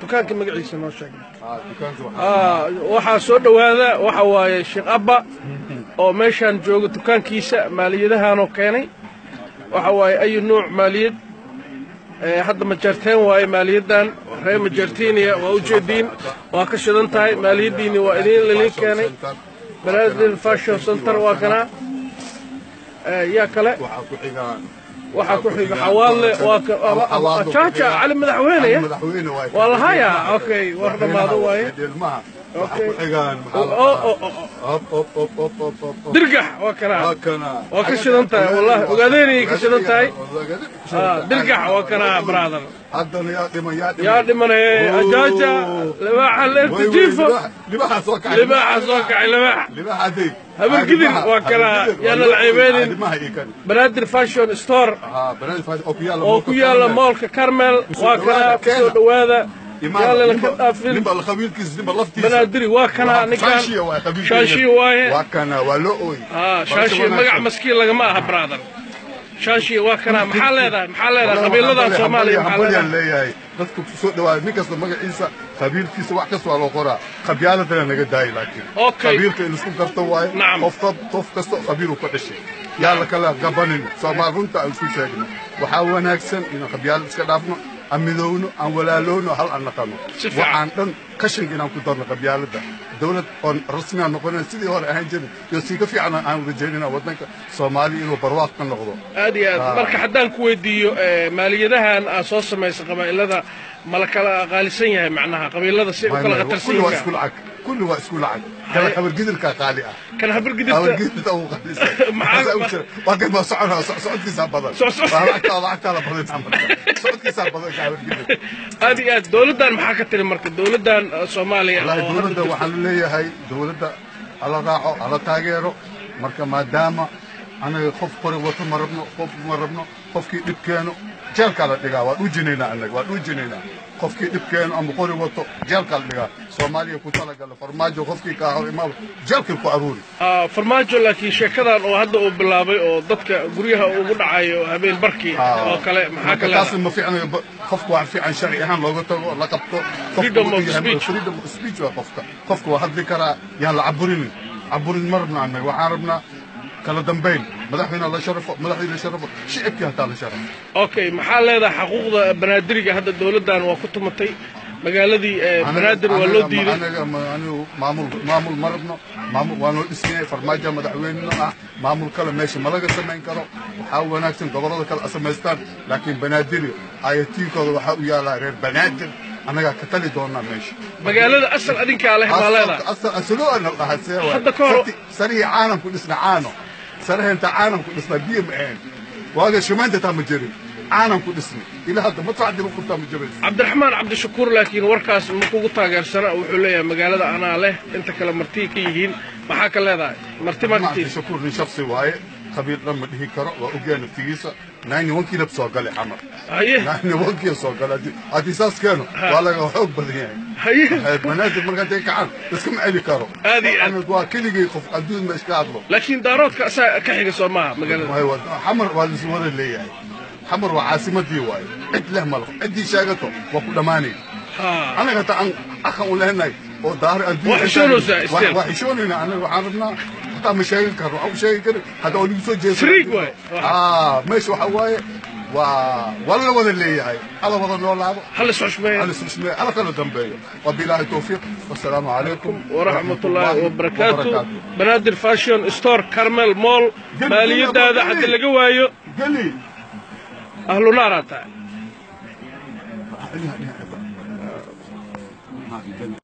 dukaanka magaciisa noo sheeg dukaanka waxa soo dhawaada waxa waaye Sheikh Abba oo meeshan jooga dukaankiisa maaliyadahan oo keenay waxa waaye ay nooc maaliyad hadda ma jarteen waaye maaliyadan reer ma jartiiniya waa u jeedin waa ka shidan tahay maaliyadiini waa idin la keenay Brazil Fashion Center waa kana يا كلا وحكوحي حوالي وشاشة على المدحوينة والله هيا اوكي واحدة ماضوة درقح وكشد انت والله وقاديني كشد انت درقح وكنا برادر يا دمنا اجاجة لباحة الارتجيفة لباحة صوكع لباحة دي هبل كدر وكنا يانا العيبين برادر فاشون ستور اوكيالا مولك كارمل وكنا بسود واذا يلا لك أفل نبى الخبير كيس نبى لفتي بنادري واكنا نكان شاشي واي واكنا ولؤي شاشي مجع مسكين لجماعة برادر شاشي واكنا محل هذا خبير هذا سومالي محل هذا نذكر سوء دواء نكسر مجع إنسان خبير كيس واحد كسر على قرا خبيالة ترى نجد داي لكن خبير كيس نسكت تواي نعم طف كسر خبير وكل شيء يلا كلا جبانين سامعون تأمل شيءنا وحاولنا أحسن إن خبيالة كلامنا أميلونه أولا لونه هل أنا كانوا وعندن كشن كنا كترنا قبيالة دولة رسمية نقولنا سيدي هو أهنجن يسيق في عنا عن رجالنا وطنك سومالي وبرواق كنا غضو هذه بركة حدان كويدي مالية ذهن أساس ما يسقم إلا ذا ملكة غالسينها معناها قبيل هذا سيء وكلا غترسينها كل واسكول عك كان خبر قدر كقالية كان خبر قدر أو قالية معاك وقت ما صعد كيسان بدل وعكت على بدل صعد كيسان بدل خبر قدر هذه الدولة دان محاكة المركز الدولة دان الصومالية الدولة دا وحلولية هاي الدولة دا على راحه على تاجره مركز ما دامه أنا خوف قري وتمربنا خوف كي دكانه جال كلا دقا وادوجينا خوف كي دكانه أم قري وتو جال كلا دقا سومالي كوتلا قال فرماجو خوف كي كهار إمام جال كل قاروري فرماجو لكن شكرا وهذا بالله وضدك قريها وقنعي وهبين بركي وكلا محاكلة أصلا ما في أنا خوفك وعارفين عن شرعي هم لو قلت لقبته فريدم سبيتش خوفك وهذا ذكرى يلا عبورين مربنا عمي وحاربنا كلا دمبين مدحنا الله شرفه مدحنا شرفه شعبك هذا الله شرف أوكي محل هذا حقوق بنادري هذا الدولة دان وكنت متي مقالدي بنادر والودي أنا معمول مرضنا معمول وأنا الإسماعيل فرماجة مدحوينا معمول كلام ماشي ملاقي سمين كلام وحاول ناكسن قبرات كلا أسماستان لكن بنادري عيتي كلو حاول يلا غير بنادر أنا كتلي دورنا ماشي مقالدي أصل أدينك على حمالنا أصله أنا الله سوى حتى كورو سريع عالم كل إسماعيل عالم صراحة أنت عالم كل اسمه بيم عين وهذا شو ما أنت تعمل جريم عالم كل اسمه إلى هذا ما تعدي ممكن تعمل جريم عبد الرحمن عبد الشكور لكن وركاس ممكن قطع جرسنا وحلية مقالة أنا عليه أنت كلام مرتي كيهين محاك الله ذا مرتي ما عبد الشكور من شخص واي خبير لما هي كرا وأجينا تيسا ناني وانكي لبسوا قلي حمر ناني وانكي لبسوا قلي أتيساس كانوا ولا جواب بدنيا هي منازل مرقة تيك عام بس كم علي كارو هذه أنا دوا كل يخوف أدوز ما إشكال له لكن دارات كأسا كحجة صار معه مقالة حمر والسوار اللي يعني حمر وعاصمة دي واي عدله ملخ عدي شاقته وكل ماني أنا قلت عن أخ ولا هناي ودار أدوز وحشونه زي وحشونه أنا عرفنا حتى مشايل كارو أو مشايل كارو هذا أولي يسوي جيس فريق واي ماشي وحواي والله ولا اللي هي على وضن ولا هل سوشمي على كل ذنبي وبالله التوفيق والسلام عليكم ورحمة الله وبركاته بنادر فاشن ستور كارمل مول مالية هذا حد اللي جوايو قلي أهل نارا